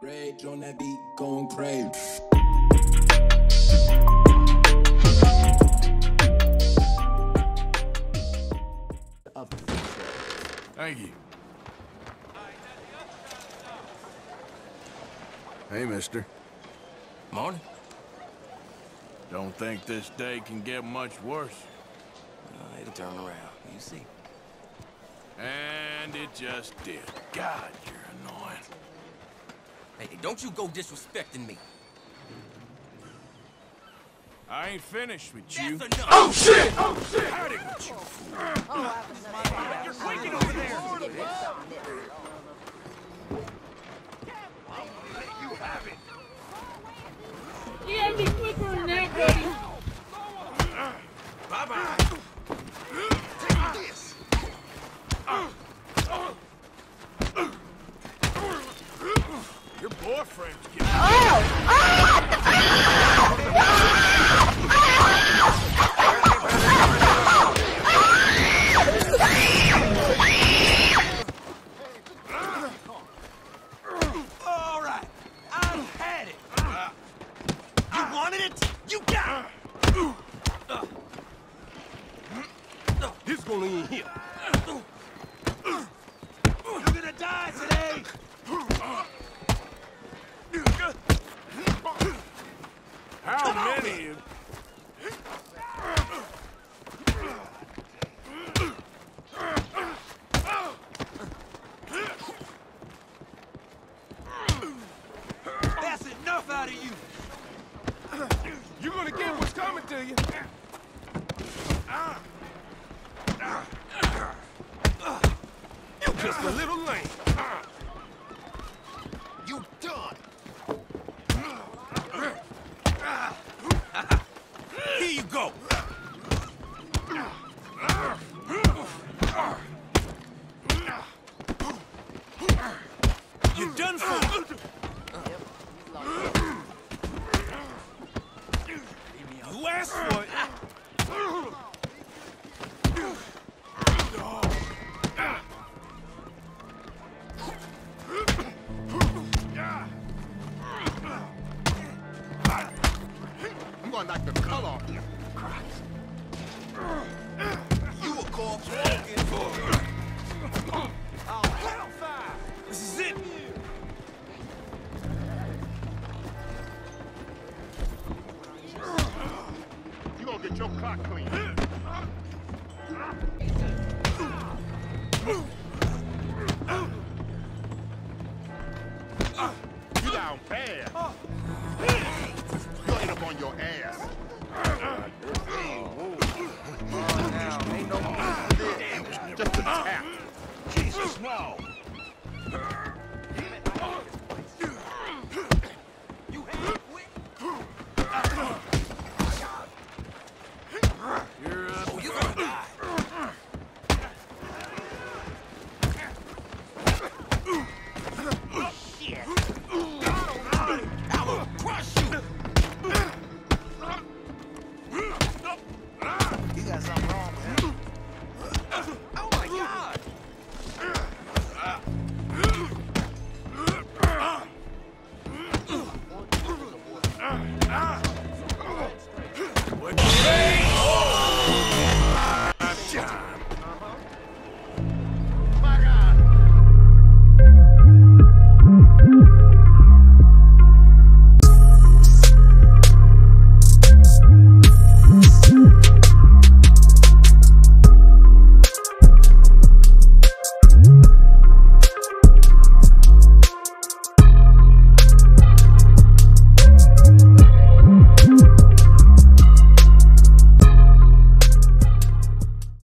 Rage on that beat, going crazy. Thank you. Hey, mister. Morning. Don't think this day can get much worse. It'll turn around, you see. And it just did. God, you're annoying. Hey, don't you go disrespecting me. I ain't finished with you. That's enough. Oh shit! Oh shit! Howdy with you. Oh, you're quaking over there. You have it. You had me quicker than that, buddy. Bye bye. Take this. Your boyfriend's getting. Oh! Oh! Just a tap. Jesus, no!